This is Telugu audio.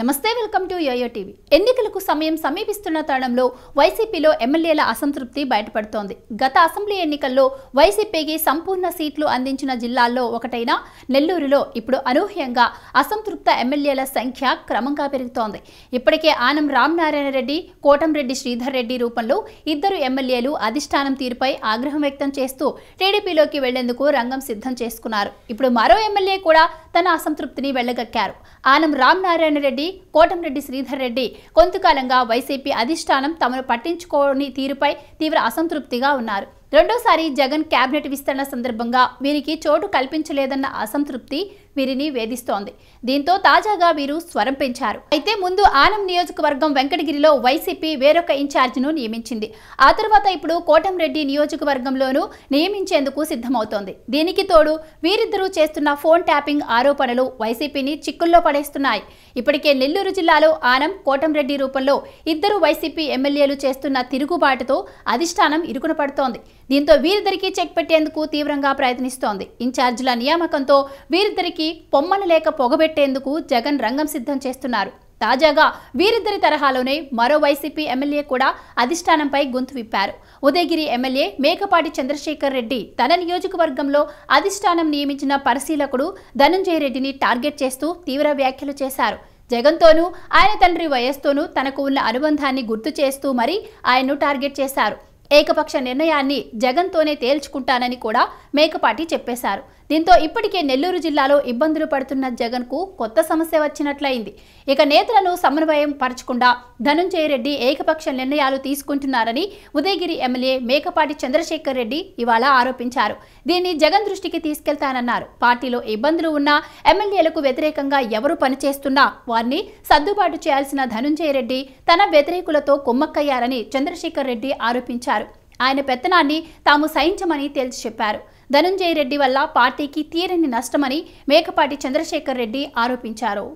నమస్తే వెల్కమ్ టు యోయో టీవీ. ఎన్నికలకు సమయం సమీపిస్తున్న తరుణంలో వైసీపీలో ఎమ్మెల్యేల అసంతృప్తి బయటపడుతోంది. గత అసెంబ్లీ ఎన్నికల్లో వైసీపీకి సంపూర్ణ సీట్లు అందించిన జిల్లాల్లో ఒకటైన నెల్లూరులో ఇప్పుడు అనూహ్యంగా అసంతృప్త ఎమ్మెల్యేల సంఖ్య క్రమంగా పెరుగుతోంది. ఇప్పటికే ఆనం రామనారాయణ రెడ్డి, కోటంరెడ్డి శ్రీధర్ రెడ్డి రూపంలో ఇద్దరు ఎమ్మెల్యేలు అధిష్టానం తీరుపై ఆగ్రహం వ్యక్తం చేస్తూ టీడీపీలోకి వెళ్లేందుకు రంగం సిద్ధం చేసుకున్నారు. ఇప్పుడు మరో ఎమ్మెల్యే కూడా తన అసంతృప్తిని వెళ్లగక్కారు. ఆనం రామనారాయణ రెడ్డి, కోటంరెడ్డి శ్రీధర్ రెడ్డి కొంతకాలంగా వైసీపీ అధిష్టానం తమను పట్టించుకోని తీరుపై తీవ్ర అసంతృప్తిగా ఉన్నారు. రెండోసారి జగన్ కేబినెట్ విస్తరణ సందర్భంగా వీరికి చోటు కల్పించలేదన్న అసంతృప్తి వీరిని వేధిస్తోంది. దీంతో తాజాగా వీరు స్వరం పెంచారు. అయితే ముందు ఆనం నియోజకవర్గం వెంకటగిరిలో వైసీపీ వేరొక ఇన్ఛార్జిను నియమించింది. ఆ తర్వాత ఇప్పుడు కోటంరెడ్డి నియోజకవర్గంలోనూ నియమించేందుకు సిద్ధమవుతోంది. దీనికి తోడు వీరిద్దరూ చేస్తున్న ఫోన్ ట్యాపింగ్ ఆరోపణలు వైసీపీని చిక్కుల్లో పడేస్తున్నాయి. ఇప్పటికే నెల్లూరు జిల్లాలో ఆనం, కోటంరెడ్డి రూపంలో ఇద్దరు వైసీపీ ఎమ్మెల్యేలు చేస్తున్న తిరుగుబాటుతో అధిష్టానం ఇరుకున పడుతోంది. దీంతో వీరిద్దరికీ చెక్ పెట్టేందుకు తీవ్రంగా ప్రయత్నిస్తోంది. ఇన్ఛార్జీల నియామకంతో వీరిద్దరికీ పొమ్మలు లేక పొగబెట్టేందుకు జగన్ రంగం సిద్ధం చేస్తున్నారు. తాజాగా వీరిద్దరి తరహాలోనే మరో వైసీపీ ఎమ్మెల్యే కూడా అధిష్టానంపై గొంతు విప్పారు. ఉదయగిరి ఎమ్మెల్యే మేకపాటి చంద్రశేఖర్ రెడ్డి తన నియోజకవర్గంలో అధిష్టానం నియమించిన పరిశీలకుడు ధనంజయ రెడ్డిని టార్గెట్ చేస్తూ తీవ్ర వ్యాఖ్యలు చేశారు. జగన్తోనూ ఆయన తండ్రి వయస్తోనూ తనకు ఉన్న అనుబంధాన్ని గుర్తు చేస్తూ మరీ ఆయన్ను టార్గెట్ చేశారు. ఏకపక్ష నిర్ణయాన్ని జగన్తోనే తేల్చుకుంటానని కూడా మేకపాటి చెప్పేశారు. దీంతో ఇప్పటికే నెల్లూరు జిల్లాలో ఇబ్బందులు పడుతున్న జగన్కు కొత్త సమస్య వచ్చినట్లయింది. ఇక నేతలను సమన్వయం పరచకుండా ధనంజయ రెడ్డి ఏకపక్ష నిర్ణయాలు తీసుకుంటున్నారని ఉదయగిరి ఎమ్మెల్యే మేకపాటి చంద్రశేఖర్ రెడ్డి ఇవాళ ఆరోపించారు. దీన్ని జగన్ దృష్టికి తీసుకెళ్తానన్నారు. పార్టీలో ఇబ్బందులు ఉన్నా, ఎమ్మెల్యేలకు వ్యతిరేకంగా ఎవరు పనిచేస్తున్నా వారిని సర్దుబాటు చేయాల్సిన ధనంజయ రెడ్డి తన వ్యతిరేకులతో కుమ్మక్కయ్యారని చంద్రశేఖర్ రెడ్డి ఆరోపించారు. ఆయన పెత్తనాన్ని తాము సహించమని తేల్చి చెప్పారు. ధనంజయ రెడ్డి వల్ల పార్టీకి తీరని నష్టమని మేకపాటి చంద్రశేఖర్ రెడ్డి ఆరోపించారు.